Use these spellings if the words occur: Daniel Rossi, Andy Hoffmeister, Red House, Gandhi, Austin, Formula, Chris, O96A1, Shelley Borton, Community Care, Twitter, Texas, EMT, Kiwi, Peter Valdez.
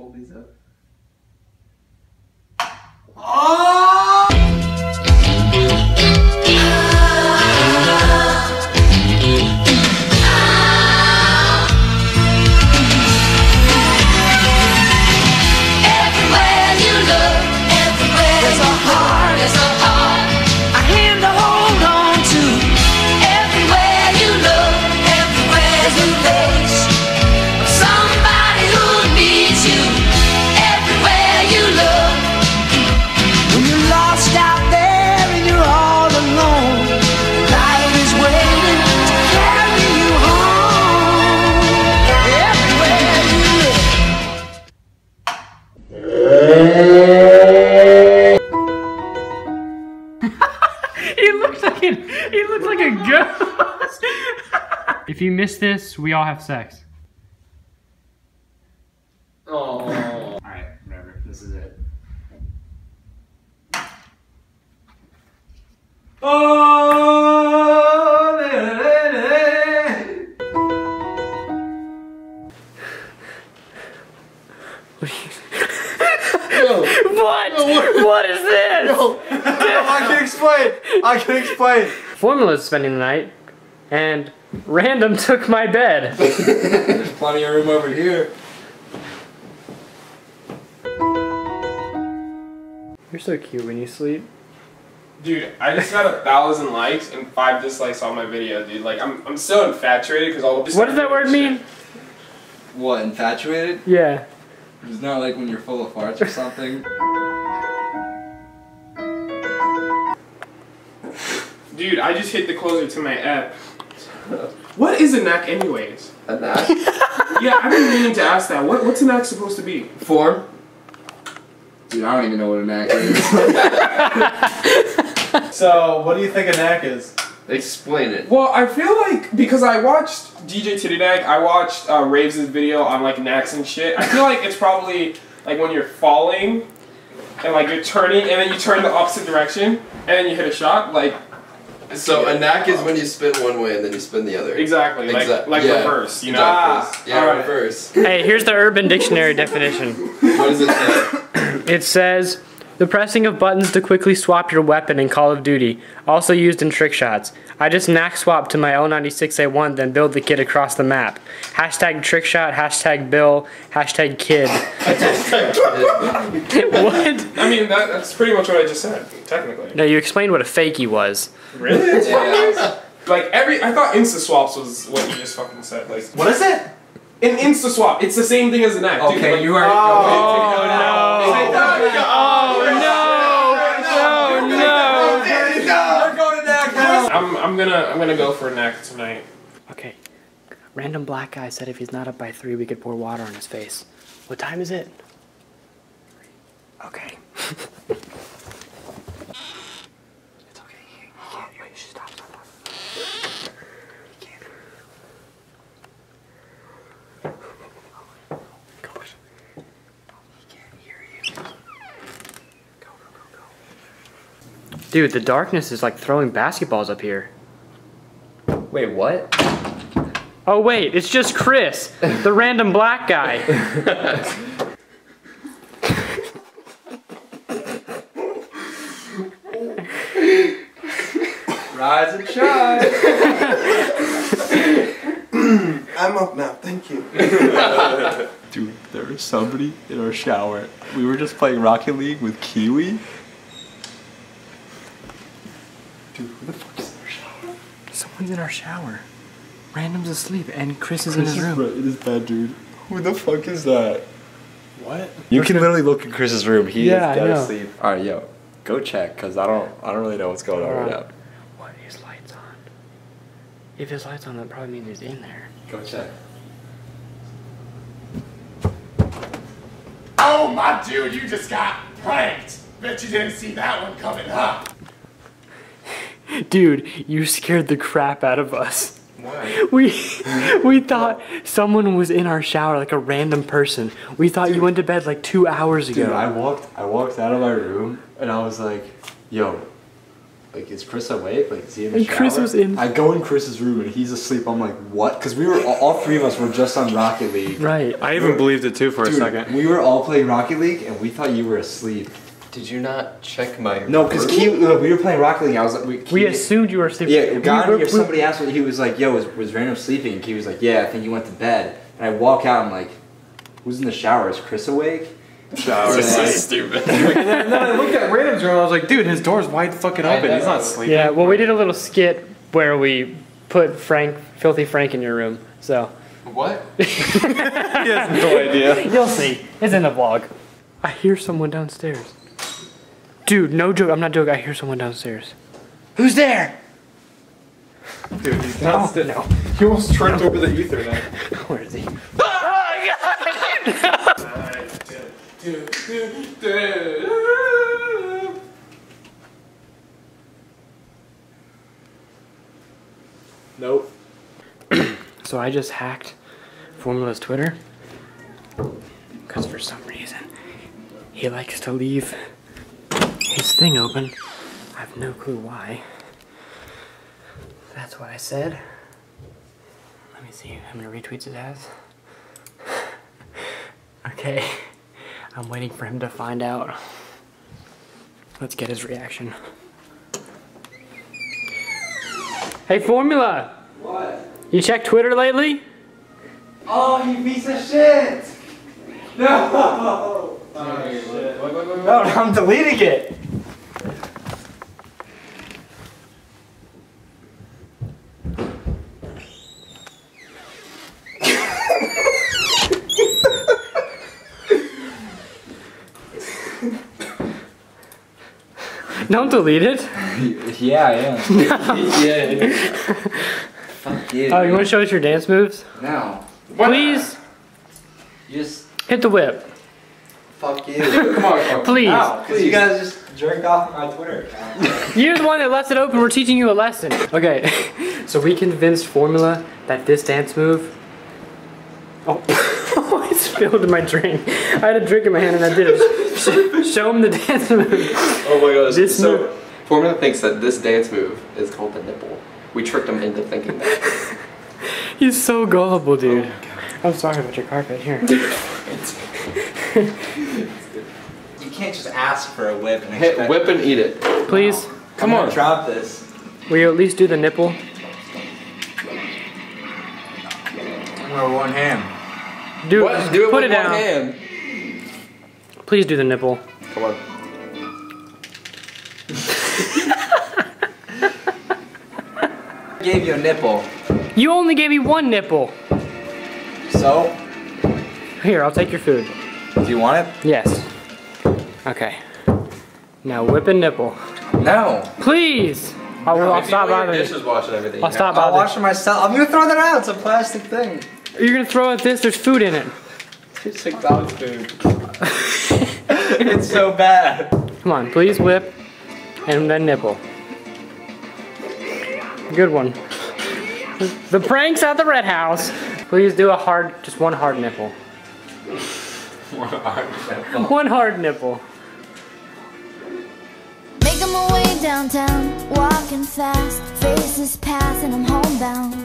pull these up. Oh! Everywhere you look, everywhere there's a heart, a hand to hold on to. Everywhere you look, everywhere there's a face of somebody who needs you. Everywhere you look, when you're lost out there and you're all alone, life is waiting to carry you home. Everywhere you look. He looks like a ghost. If you miss this, we all have sex. Oh. All right, whatever. This is it. Oh. What are you? Yo. What? Yo, what is this? Yo. I can explain. I can explain. Formula's spending the night, and Random took my bed. There's plenty of room over here. You're so cute when you sleep. Dude, I just got 1,000 likes and 5 dislikes on my video, dude. Like, I'm so infatuated because all of this. What does that word mean? What, infatuated? Yeah. It's not like when you're full of farts or something. Dude, I just hit the closer to my app. What is a knack anyways? A knack? Yeah, I've been meaning to ask that. What's a knack supposed to be? Form? Dude, I don't even know what a knack is. So, what do you think a knack is? Explain it. Well, I feel like, because I watched DJ Titty Knack, I watched Raves' video on like knacks and shit. I feel like it's probably like when you're falling, and like you're turning, and then you turn the opposite direction, and then you hit a shot, like. So a knack is when you spin one way and then you spin the other. Exactly, like yeah. Reverse, you know? Ah, yeah, right. Reverse. Hey, here's the Urban Dictionary definition. What does it say? It says, the pressing of buttons to quickly swap your weapon in Call of Duty, also used in trick shots. I just knack swapped to my O96A1, then build the kid across the map. Hashtag trick shot, hashtag Bill, hashtag kid. What? I mean, that's pretty much what I just said, technically. No, you explained what a fakie was. Really? Yeah. Like I thought insta swaps was what you just fucking said. Like, what is it? An insta swap. It's the same thing as an act. Okay, like, you are. Oh no! Oh no! No! We're going to knack house. I'm gonna go for a knack tonight. Okay. Random black guy said if he's not up by 3, we could pour water on his face. What time is it? Okay. Dude, the darkness is like throwing basketballs up here. Wait, what? Oh wait, it's just Chris, the random black guy. Rise and shine. I'm up now, thank you. Dude, there was somebody in our shower. We were just playing Rocket League with Kiwi. Dude, who the fuck is in our shower? Someone's in our shower. Random's asleep and Chris is in his room. It is bad, dude. Who the fuck is that? What? You can literally look in Chris's room. He is dead asleep. All right, yo, go check because I don't really know what's going on right now. What? His light's on. If his light's on, that probably means he's in there. Go check. Oh my dude, you just got pranked. Bet you didn't see that one coming, huh? Dude, you scared the crap out of us. Why? We thought someone was in our shower, like a random person. We thought you went to bed like 2 hours ago. Dude, I walked out of my room and I was like, yo, like is Chris awake? Like is he in the shower? Chris was in. I go in Chris's room and he's asleep. I'm like, what because we were all three of us were just on Rocket League. Right. I even believed it too for a second. We were all playing Rocket League and we thought you were asleep. Did you not check my? No, because we were playing Rocket League. I was like, we assumed you were asleep. Yeah, Gandhi or somebody asked me. He was like, "Yo, was Random sleeping?" And Kiwi was like, "Yeah, I think he went to bed." And I walk out. I'm like, "Who's in the shower? Is Chris awake?" Shower. This is stupid. And then I looked at Random's room. I was like, "Dude, his door's wide fucking open. He's not sleeping." Yeah. Well, we did a little skit where we put Frank, Filthy Frank, in your room. So. What? He has no idea. You'll see. It's in the vlog. I hear someone downstairs. Dude, no joke. I'm not joking. I hear someone downstairs. Who's there? Dude, he's downstairs. No. He almost tripped over the Ethernet. Where is he? Oh, God! Nope. So I just hacked Formula's Twitter. Because for some reason, he likes to leave his thing open. I have no clue why. That's what I said. Let me see. I'm gonna retweet his ass. Okay. I'm waiting for him to find out. Let's get his reaction. Hey, Formula! What? You checked Twitter lately? Oh, you piece of shit! No! Oh, shit. No, I'm deleting it! Don't delete it. Yeah, I am. Yeah. Fuck you. Oh, you want to show us your dance moves? No. Please. Just hit the whip. Fuck you. Come on, come on. Please. No, please. You guys just jerk off my Twitter account. You're the one that left it open. We're teaching you a lesson. Okay. So we convinced Formula that this dance move. Oh. I spilled my drink. I had a drink in my hand and I did it. Show him the dance move. Oh my gosh. This so, Formula thinks that this dance move is called the nipple. We tricked him into thinking that. He's so gullible, dude. Oh, I'm sorry about your carpet. Here. You can't just ask for a whip and hit whip and eat it. Please. Wow. Come on. Drop this. Will you at least do the nipple? Or one hand. Do it. Do it with one hand. Please do the nipple. Come on. I gave you a nipple. You only gave me one nipple. So? Here, I'll take your food. Do you want it? Yes. Okay. Now whip and nipple. No. Please. I'll stop bothering you. I'll stop bothering. I'll wash it myself. I'm gonna throw that out. It's a plastic thing. You're gonna throw at this. There's food in it. It's like dog food. It's so bad. Come on, please whip and then nipple. Good one. The prank's at the Red House. Please do a hard, just one hard nipple. One hard nipple. One hard nipple. Making my way downtown, walking fast, faces pass and I'm homebound.